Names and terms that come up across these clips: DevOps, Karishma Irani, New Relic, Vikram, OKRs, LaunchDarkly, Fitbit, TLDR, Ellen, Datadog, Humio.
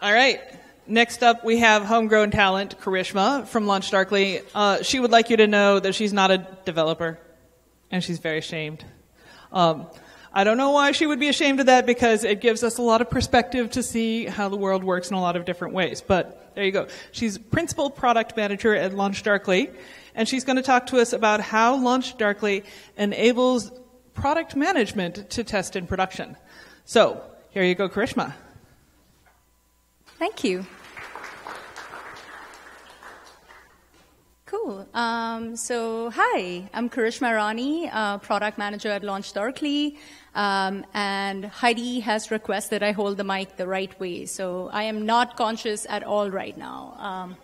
All right. Next up, we have homegrown talent, Karishma from LaunchDarkly. She would like you to know that she's not a developer, and she's very ashamed. I don't know why she would be ashamed of that, because it gives us a lot of perspective to see how the world works in a lot of different ways. But there you go. She's Principal Product Manager at LaunchDarkly, and she's going to talk to us about how LaunchDarkly enables product management to test in production. So here you go, Karishma. Thank you. Cool. So hi, I'm Karishma Irani, product manager at LaunchDarkly, and Heidi has requested I hold the mic the right way, so I am not conscious at all right now.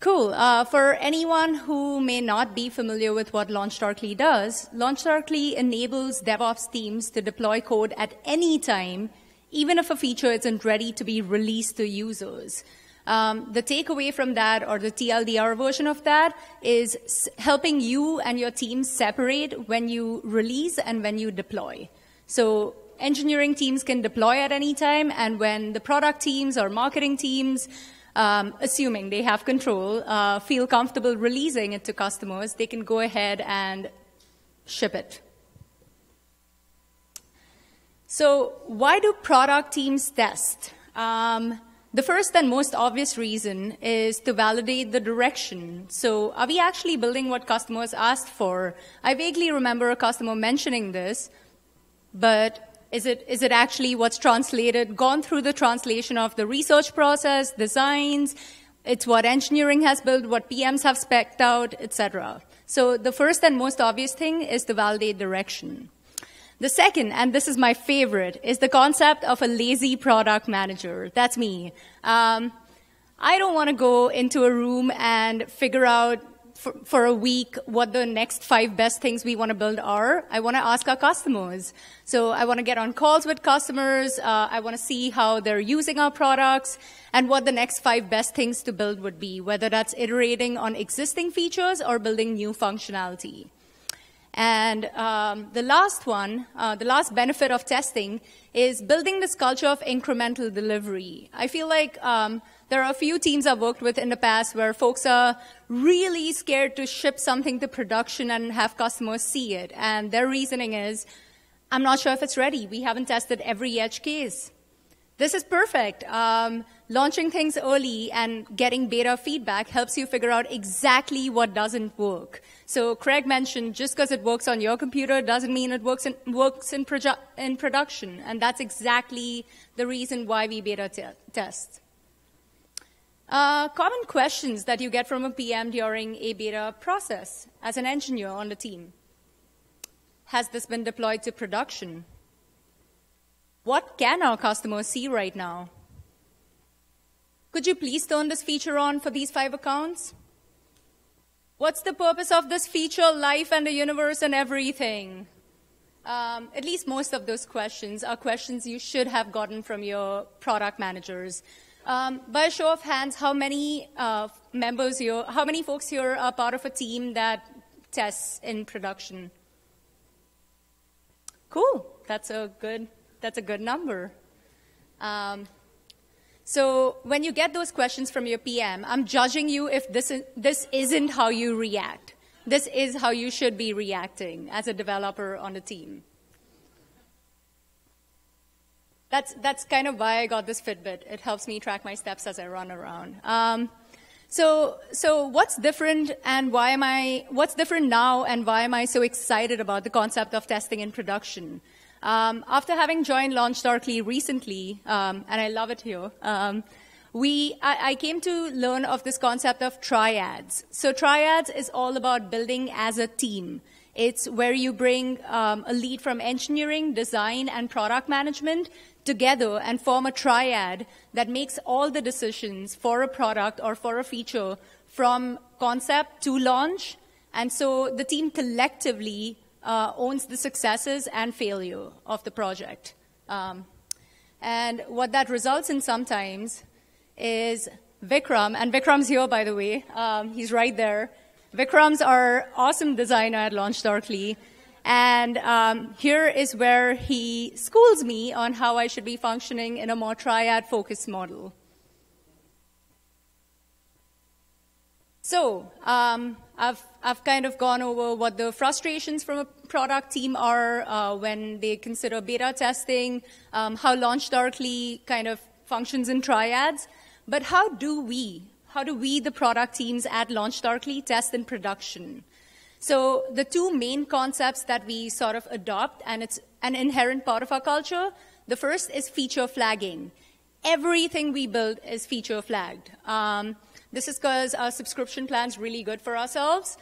Cool. For anyone who may not be familiar with what LaunchDarkly does, LaunchDarkly enables DevOps teams to deploy code at any time, even if a feature isn't ready to be released to users. The takeaway from that, or the TLDR version of that, is helping you and your team separate when you release and when you deploy. So engineering teams can deploy at any time, and when the product teams or marketing teams, assuming they have control, feel comfortable releasing it to customers, they can go ahead and ship it. So why do product teams test? The first and most obvious reason is to validate the direction. So are we actually building what customers asked for? I vaguely remember a customer mentioning this, but is it actually what's translated, gone through the translation of the research process, designs, it's what engineering has built, what PMs have spec'd out, etc. So the first and most obvious thing is to validate direction. The second, and this is my favorite, is the concept of a lazy product manager. That's me. I don't want to go into a room and figure out for a week what the next 5 best things we want to build are. I want to ask our customers. So I want to get on calls with customers. I want to see how they're using our products and what the next 5 best things to build would be, whether that's iterating on existing features or building new functionality. And the last one, the last benefit of testing is building this culture of incremental delivery. I feel like there are a few teams I've worked with in the past where folks are really scared to ship something to production and have customers see it. And their reasoning is, I'm not sure if it's ready. We haven't tested every edge case. This is perfect. Launching things early and getting beta feedback helps you figure out exactly what doesn't work. So Craig mentioned, just because it works on your computer doesn't mean it works in production. And that's exactly the reason why we beta test. Common questions that you get from a PM during a beta process as an engineer on the team. Has this been deployed to production? What can our customers see right now? Could you please turn this feature on for these 5 accounts? What's the purpose of this feature, life and the universe and everything? At least most of those questions are questions you should have gotten from your product managers. By a show of hands, how many how many folks here are part of a team that tests in production? Cool, that's a good number. So when you get those questions from your PM, I'm judging you if this isn't how you react. This is how you should be reacting as a developer on the team. That's kind of why I got this Fitbit. It helps me track my steps as I run around. So what's different and why am I, what's different now and why am I so excited about the concept of testing in production? After having joined LaunchDarkly recently, and I love it here, I came to learn of this concept of triads. So triads is all about building as a team. It's where you bring a lead from engineering, design, and product management together and form a triad that makes all the decisions for a product or for a feature from concept to launch. And so the team collectively owns the successes and failure of the project. And what that results in sometimes is Vikram, and Vikram's here, by the way. He's right there. Vikram's our awesome designer at LaunchDarkly. And here is where he schools me on how I should be functioning in a more triad-focused model. So I've kind of gone over what the frustrations from a product team are when they consider beta testing, how LaunchDarkly kind of functions in triads. But how do we, the product teams at LaunchDarkly, test in production? So the two main concepts that we sort of adopt, and it's an inherent part of our culture, the first is feature flagging. Everything we build is feature flagged. This is because our subscription plan's really good for ourselves,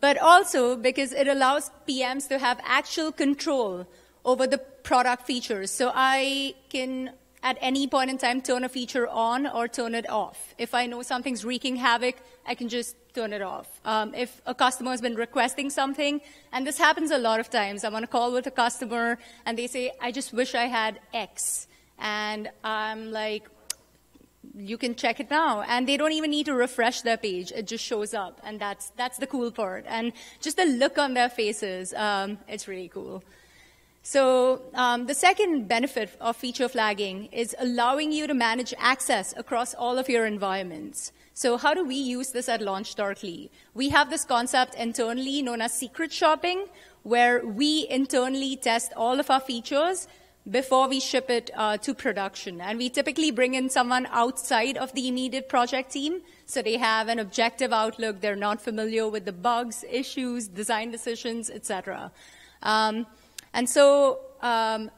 but also because it allows PMs to have actual control over the product features. So I can, at any point in time, turn a feature on or turn it off. If I know something's wreaking havoc, I can just turn it off. If a customer has been requesting something, and this happens a lot of times, I'm on a call with a customer, and they say, I just wish I had X. And I'm like, you can check it now. And they don't even need to refresh their page. It just shows up. And that's the cool part. And just the look on their faces, it's really cool. So the second benefit of feature flagging is allowing you to manage access across all of your environments. So how do we use this at LaunchDarkly? We have this concept internally known as secret shopping, where we internally test all of our features before we ship it to production. And we typically bring in someone outside of the immediate project team, so they have an objective outlook, they're not familiar with the bugs, issues, design decisions, etc. And so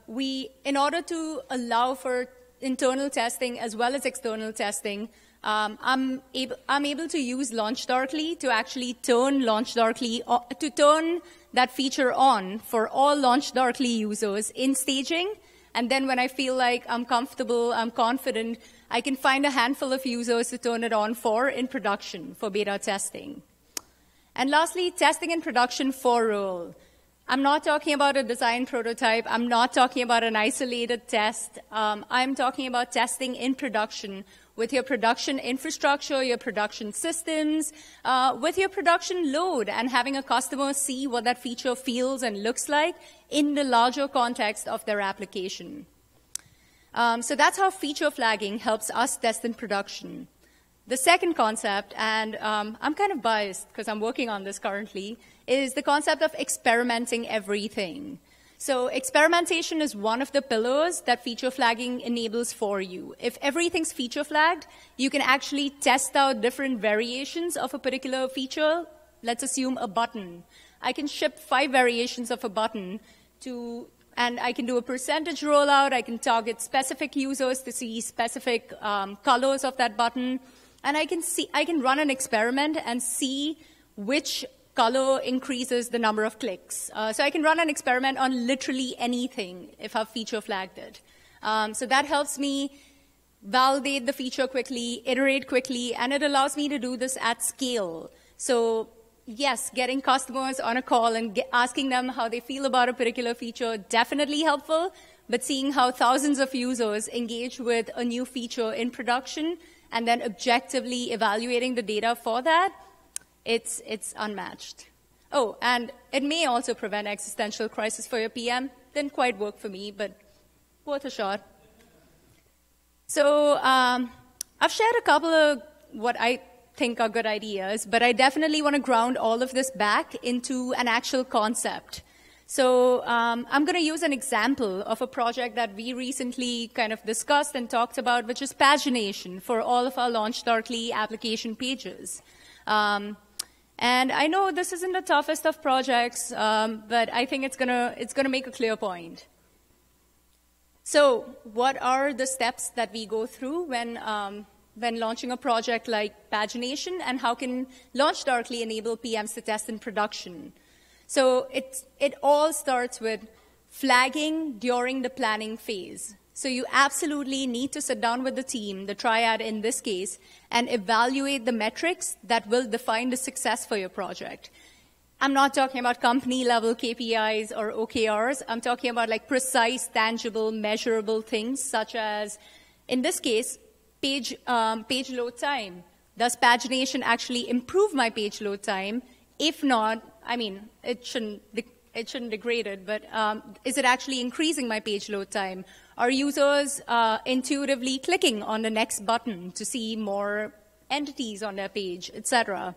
we, in order to allow for internal testing as well as external testing, I'm able to use LaunchDarkly to actually turn LaunchDarkly, to turn that feature on for all LaunchDarkly users in staging. And then when I feel like I'm comfortable, I'm confident, I can find a handful of users to turn it on for in production for beta testing. And lastly, testing in production for role. I'm not talking about a design prototype. I'm not talking about an isolated test. I'm talking about testing in production with your production infrastructure, your production systems, with your production load, and having a customer see what that feature feels and looks like in the larger context of their application. So that's how feature flagging helps us test in production. The second concept, and I'm kind of biased because I'm working on this currently, is the concept of experimenting everything. So experimentation is one of the pillars that feature flagging enables for you. If everything's feature flagged, you can actually test out different variations of a particular feature. Let's assume a button. I can ship 5 variations of a button to, and I can do a percentage rollout. I can target specific users to see specific colors of that button. And I can run an experiment and see which color increases the number of clicks. So I can run an experiment on literally anything if I've feature flagged it. So that helps me validate the feature quickly, iterate quickly, and it allows me to do this at scale. So yes, getting customers on a call and asking them how they feel about a particular feature, definitely helpful, but seeing how thousands of users engage with a new feature in production and then objectively evaluating the data for that, it's unmatched. Oh, and it may also prevent existential crisis for your PM. Didn't quite work for me, but worth a shot. So I've shared a couple of what I think are good ideas, but I definitely want to ground all of this back into an actual concept. So I'm going to use an example of a project that we recently kind of discussed and talked about, which is pagination for all of our LaunchDarkly application pages. And I know this isn't the toughest of projects, but I think it's gonna make a clear point. So what are the steps that we go through when launching a project like pagination, and how can LaunchDarkly enable PMs to test in production? So it all starts with flagging during the planning phase. So you absolutely need to sit down with the team, the triad in this case, and evaluate the metrics that will define the success for your project. I'm not talking about company-level KPIs or OKRs. I'm talking about like precise, tangible, measurable things, such as, in this case, page load time. Does pagination actually improve my page load time? If not, I mean, it shouldn't. it shouldn't degrade it, but is it actually increasing my page load time? Are users intuitively clicking on the next button to see more entities on their page, etc.?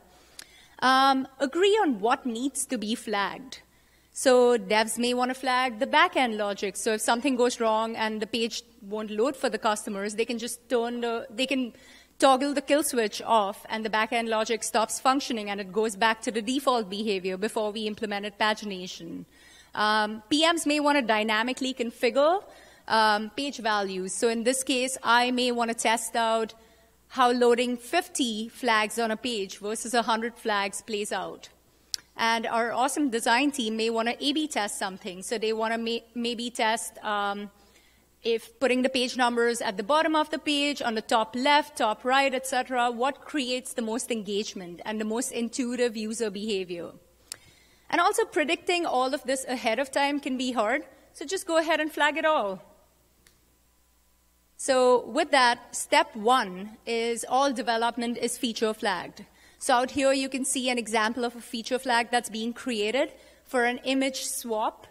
Agree on what needs to be flagged. So devs may want to flag the back-end logic. So if something goes wrong and the page won't load for the customers, they can just toggle the kill switch off, and the back-end logic stops functioning, and it goes back to the default behavior before we implemented pagination. PMs may want to dynamically configure page values. So in this case, I may want to test out how loading 50 flags on a page versus 100 flags plays out. And our awesome design team may want to A/B test something. So they want to maybe test if putting the page numbers at the bottom of the page, on the top left, top right, et cetera, what creates the most engagement and the most intuitive user behavior. And also predicting all of this ahead of time can be hard, so just go ahead and flag it all. So with that, step one is all development is feature flagged. So out here you can see an example of a feature flag that's being created for an image swap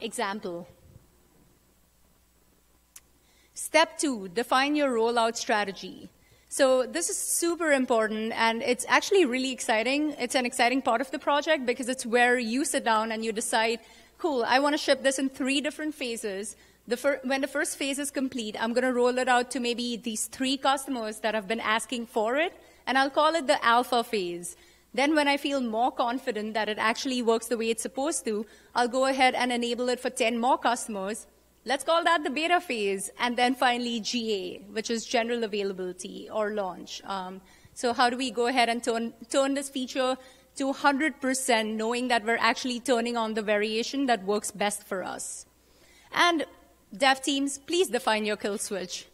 example. Step two, define your rollout strategy. So this is super important, and it's actually really exciting. It's an exciting part of the project because it's where you sit down and you decide, cool, I want to ship this in 3 different phases. When the first phase is complete, I'm going to roll it out to maybe these 3 customers that have been asking for it, and I'll call it the alpha phase. Then when I feel more confident that it actually works the way it's supposed to, I'll go ahead and enable it for 10 more customers. Let's call that the beta phase, and then finally GA, which is general availability or launch. So how do we go ahead and turn this feature to 100%, knowing that we're actually turning on the variation that works best for us? And dev teams, please define your kill switch.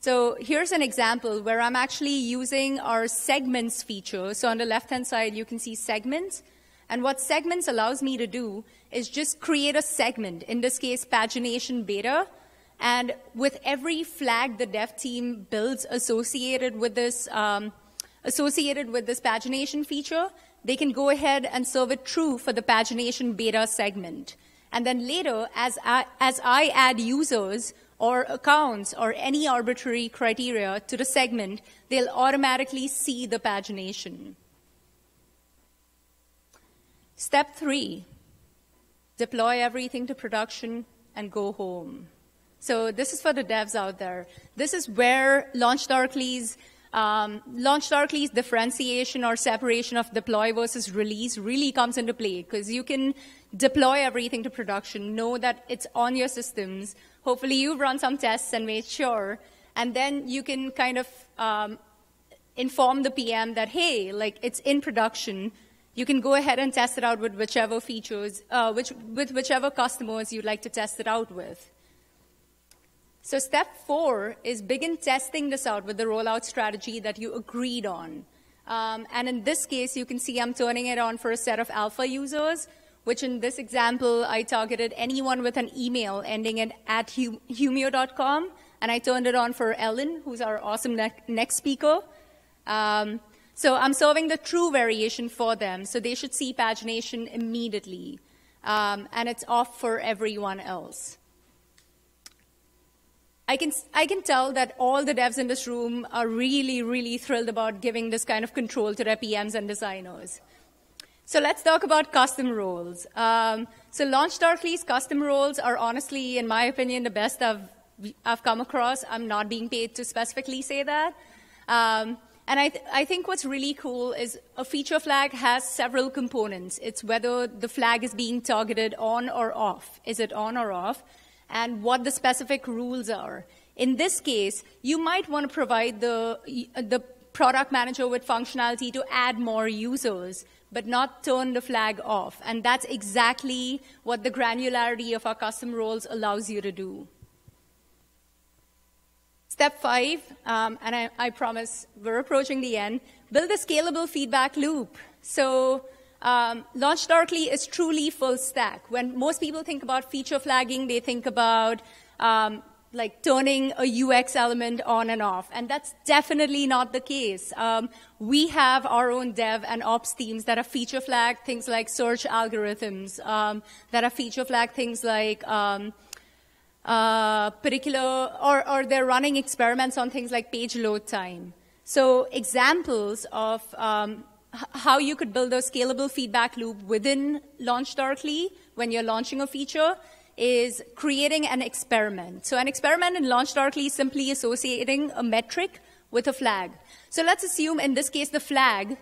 So here's an example where I'm actually using our segments feature. So on the left-hand side, you can see segments. And what segments allows me to do is just create a segment, in this case, pagination beta. And with every flag the dev team builds associated with this pagination feature, they can go ahead and serve it true for the pagination beta segment. And then later, as I add users or accounts or any arbitrary criteria to the segment, they'll automatically see the pagination. Step 3, deploy everything to production and go home. So this is for the devs out there. This is where LaunchDarkly's differentiation or separation of deploy versus release really comes into play, because you can deploy everything to production, know that it's on your systems. Hopefully you've run some tests and made sure, and then you can kind of inform the PM that, hey, like, it's in production. You can go ahead and test it out with whichever features, with whichever customers you'd like to test it out with. So step 4 is begin testing this out with the rollout strategy that you agreed on. And in this case, you can see I'm turning it on for a set of alpha users, which in this example, I targeted anyone with an email ending in @humio.com, and I turned it on for Ellen, who's our awesome next speaker. So I'm serving the true variation for them, so they should see pagination immediately. And it's off for everyone else. I can tell that all the devs in this room are really, really thrilled about giving this kind of control to their PMs and designers. So let's talk about custom roles. So LaunchDarkly's custom roles are honestly, in my opinion, the best I've come across. I'm not being paid to specifically say that. And I think what's really cool is a feature flag has several components. It's whether the flag is being targeted on or off. Is it on or off? And what the specific rules are. In this case, you might want to provide the product manager with functionality to add more users, but not turn the flag off. And that's exactly what the granularity of our custom roles allows you to do. Step 5, and I promise we're approaching the end, build a scalable feedback loop. So LaunchDarkly is truly full stack. When most people think about feature flagging, they think about like turning a UX element on and off. And that's definitely not the case. We have our own dev and ops teams that are feature flagged things like search algorithms, that are feature flagged things like particular, or they're running experiments on things like page load time. So examples of how you could build a scalable feedback loop within LaunchDarkly when you're launching a feature is creating an experiment. So an experiment in LaunchDarkly is simply associating a metric with a flag. So let's assume in this case the flag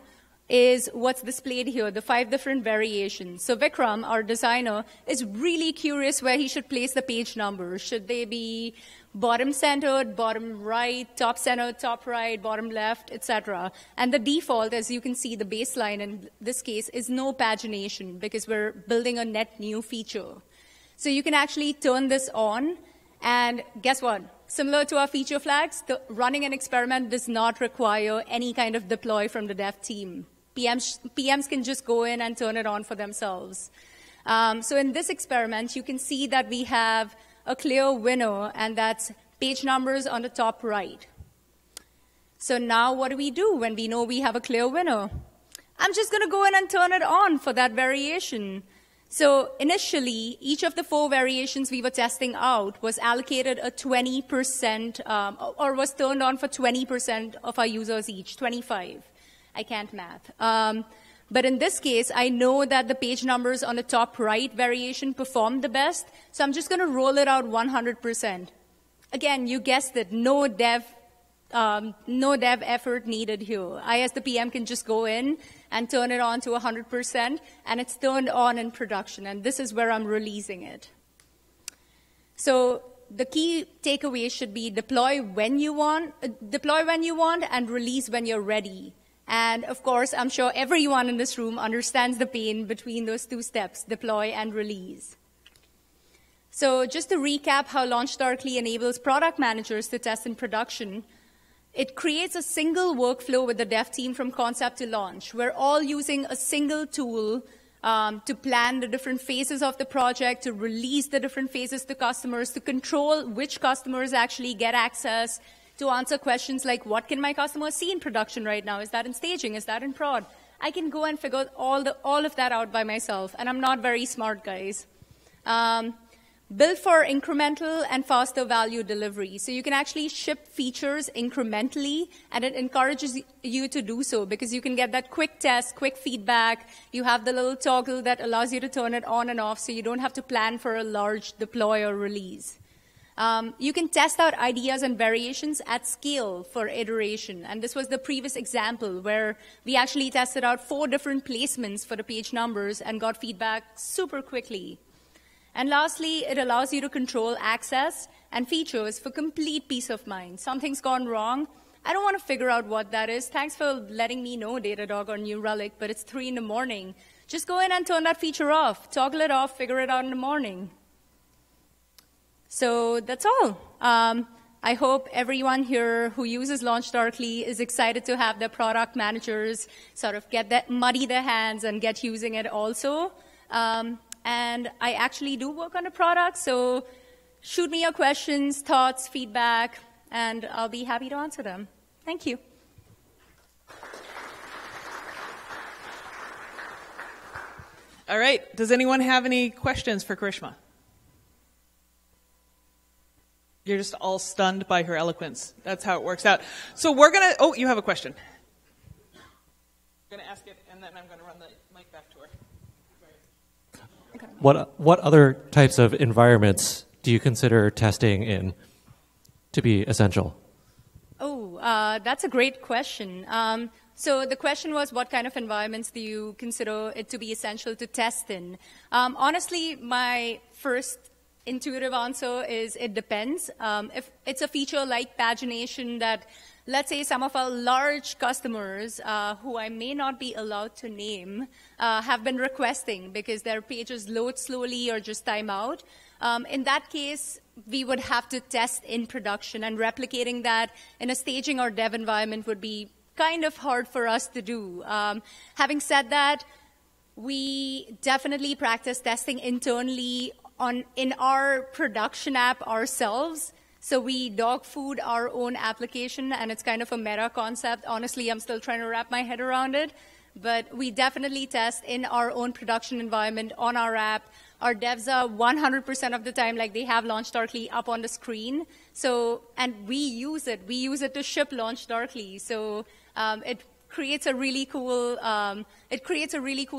is what's displayed here, the 5 different variations. So Vikram, our designer, is really curious where he should place the page numbers. Should they be bottom-centered, bottom-right, top-centered, top-right, bottom-left, etc. And the default, as you can see, the baseline in this case is no pagination because we're building a net new feature. So you can actually turn this on, and guess what? Similar to our feature flags, running an experiment does not require any kind of deploy from the dev team. PMs can just go in and turn it on for themselves. So in this experiment, you can see that we have a clear winner, and that's page numbers on the top right. So now what do we do when we know we have a clear winner? I'm just going to go in and turn it on for that variation. So initially, each of the 4 variations we were testing out was allocated a 20%, or was turned on for 20% of our users each, 25. I can't math. But in this case, I know that the page numbers on the top right variation performed the best, so I'm just going to roll it out 100%. Again, you guessed it, no dev effort needed here. I, as the PM, can just go in and turn it on to 100%, and it's turned on in production, and this is where I'm releasing it. So the key takeaway should be deploy when you want, and release when you're ready. And of course, I'm sure everyone in this room understands the pain between those 2 steps, deploy and release. So just to recap how LaunchDarkly enables product managers to test in production, it creates a single workflow with the dev team from concept to launch. We're all using a single tool to plan the different phases of the project, to release the different phases to customers, to control which customers actually get access, to answer questions like, what can my customer see in production right now? Is that in staging? Is that in prod? I can go and figure all of that out by myself, and I'm not very smart, guys. Built for incremental and faster value delivery. So you can actually ship features incrementally, and it encourages you to do so because you can get that quick test, quick feedback. You have the little toggle that allows you to turn it on and off so you don't have to plan for a large deploy or release. You can test out ideas and variations at scale for iteration. And this was the previous example where we actually tested out 4 different placements for the page numbers and got feedback super quickly. And lastly, it allows you to control access and features for complete peace of mind. Something's gone wrong. I don't want to figure out what that is. Thanks for letting me know, Datadog or New Relic, but it's 3 in the morning. Just go in and turn that feature off. Toggle it off, figure it out in the morning. So that's all. I hope everyone here who uses LaunchDarkly is excited to have their product managers sort of muddy their hands and get using it also. And I actually do work on a product, so shoot me your questions, thoughts, feedback, and I'll be happy to answer them. Thank you. All right. Does anyone have any questions for Karishma? You're just all stunned by her eloquence. That's how it works out. So we're going to... Oh, you have a question. I'm going to ask it, and then I'm going to run the mic back to her. What other types of environments do you consider testing in to be essential? Oh, that's a great question. So the question was, what kind of environments do you consider it to be essential to test in? Honestly, my first intuitive answer is it depends. If it's a feature like pagination that, let's say, some of our large customers, who I may not be allowed to name, have been requesting because their pages load slowly or just time out. In that case, we would have to test in production, and replicating that in a staging or dev environment would be kind of hard for us to do. Having said that, we definitely practice testing internally in our production app ourselves. So we dog food our own application, and it's kind of a meta concept. Honestly, I'm still trying to wrap my head around it. But we definitely test in our own production environment on our app. Our devs are 100% of the time, like, they have LaunchDarkly up on the screen. So, and we use it. We use it to ship LaunchDarkly. So it creates a really cool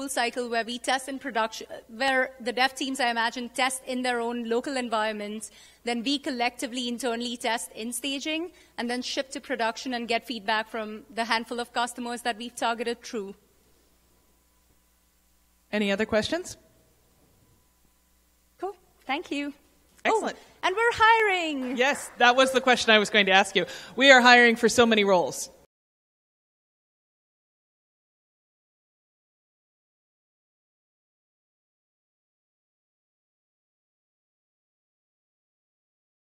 cycle where we test in production, where the dev teams, I imagine, test in their own local environments. Then we collectively internally test in staging and then ship to production and get feedback from the handful of customers that we've targeted through. Any other questions? Cool. Thank you. Excellent. Oh, and we're hiring. Yes, that was the question I was going to ask you. We are hiring for so many roles.